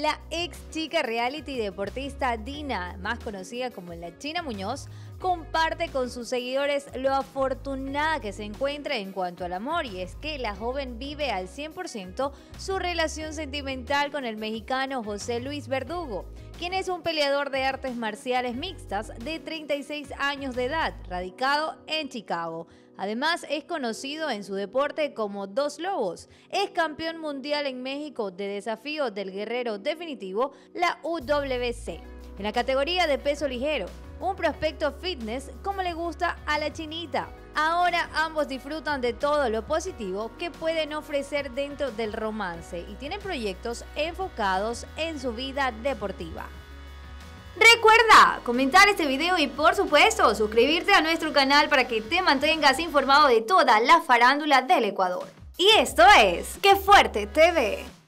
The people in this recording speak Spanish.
La ex chica reality deportista Dina, más conocida como La China Muñoz, comparte con sus seguidores lo afortunada que se encuentra en cuanto al amor, y es que la joven vive al 100% su relación sentimental con el mexicano José Luis Verdugo, quien es un peleador de artes marciales mixtas de 36 años de edad, radicado en Chicago. Además, es conocido en su deporte como Dos Lobos. Es campeón mundial en México de desafío del guerrero definitivo, la UWC, en la categoría de peso ligero. Un prospecto fitness como le gusta a la chinita. Ahora ambos disfrutan de todo lo positivo que pueden ofrecer dentro del romance y tienen proyectos enfocados en su vida deportiva. Recuerda comentar este video y, por supuesto, suscribirte a nuestro canal para que te mantengas informado de toda la farándula del Ecuador. Y esto es Qué Fuerte TV.